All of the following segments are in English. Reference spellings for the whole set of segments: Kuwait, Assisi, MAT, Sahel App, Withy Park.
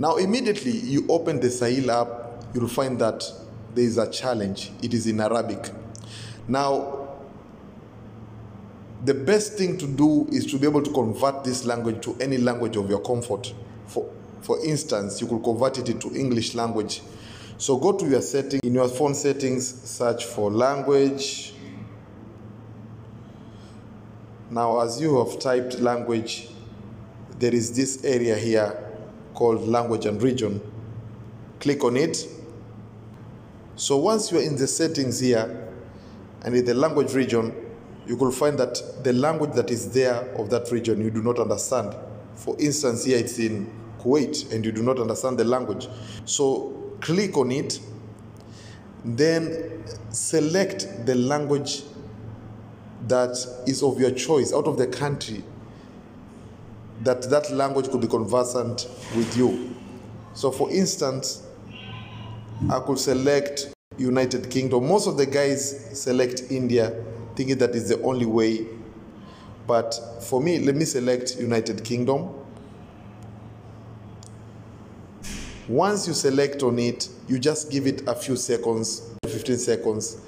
Now immediately you open the Sahel app, you'll find that there is a challenge. It is in Arabic. Now, the best thing to do is to be able to convert this language to any language of your comfort. For instance, you could convert it into English language. So go to your setting. In your phone settings, search for language. Now, as you have typed language, there is this area here called language and region. Click on it. So once you're in the settings here and in the language region, you will find that the language that is there of that region you do not understand. For instance, here it's in Kuwait and you do not understand the language. So click on it, then select the language that is of your choice out of the country that language could be conversant with you. So for instance, I could select United Kingdom. Most of the guys select India, thinking that is the only way. But for me, let me select United Kingdom. Once you select on it, you just give it a few seconds, 15 seconds.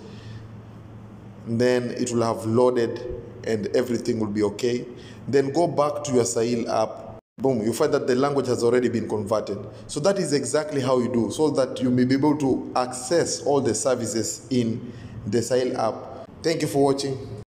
Then it will have loaded and everything will be okay. Then go back to your Sahel app. Boom, you find that the language has already been converted. So that is exactly how you do, so that you may be able to access all the services in the Sahel app. Thank you for watching.